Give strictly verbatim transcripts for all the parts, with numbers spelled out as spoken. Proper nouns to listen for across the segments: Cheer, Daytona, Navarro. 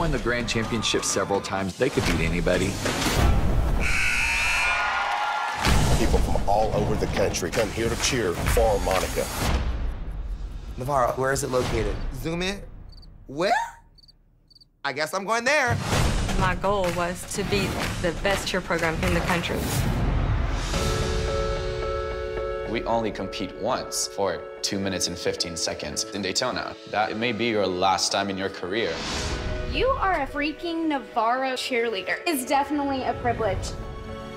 won the Grand Championship several times. They could beat anybody. People from all over the country come here to cheer for Monica. Navarro, where is it located? Zoom in. Where? I guess I'm going there. My goal was to be the best cheer program in the country. We only compete once for two minutes and fifteen seconds in Daytona. That may be your last time in your career. You are a freaking Navarro cheerleader. It's definitely a privilege.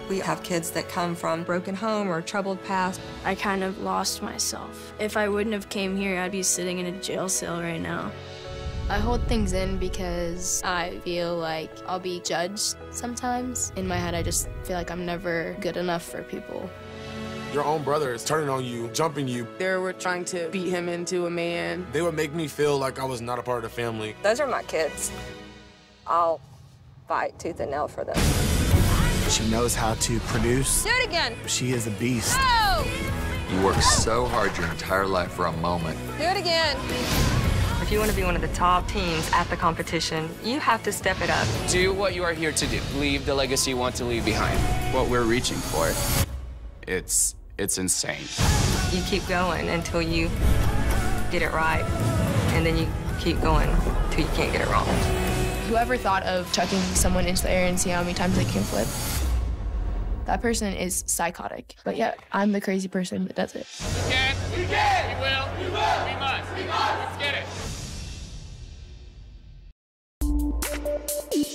We have kids that come from broken home or troubled past. I kind of lost myself. If I wouldn't have came here, I'd be sitting in a jail cell right now. I hold things in because I feel like I'll be judged sometimes. In my head, I just feel like I'm never good enough for people. Your own brother is turning on you, jumping you. They were trying to beat him into a man. They would make me feel like I was not a part of the family. Those are my kids. I'll fight tooth and nail for them. She knows how to produce. Do it again. She is a beast. Oh! You work so hard your entire life for a moment. Do it again. If you want to be one of the top teams at the competition, you have to step it up. Do what you are here to do. Leave the legacy you want to leave behind. What we're reaching for, it's, it's insane. You keep going until you get it right, and then you keep going until you can't get it wrong. Whoever thought of chucking someone into the air and see how many times they can flip? That person is psychotic. But yeah, I'm the crazy person that does it. We can. We can. We will. We will. We must. We must. Let's get it.